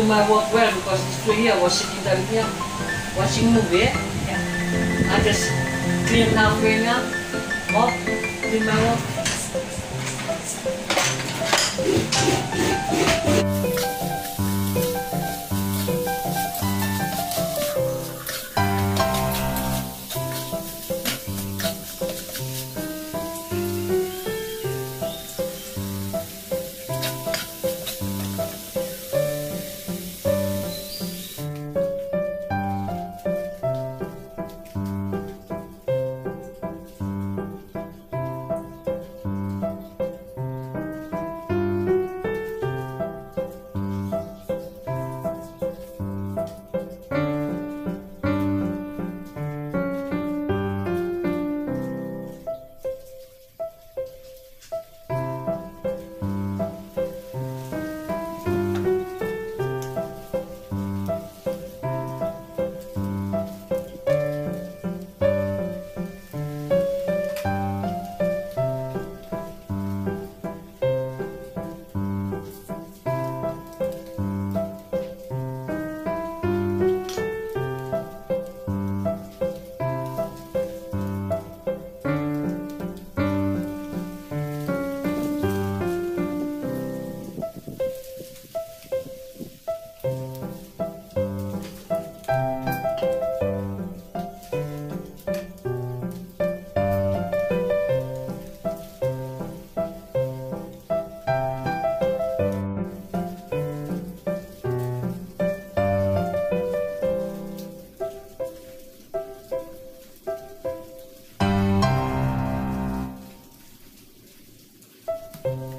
do my work well because these 2 years I was sitting down here watching movie. Yeah. I just clean up, walk, clean my work.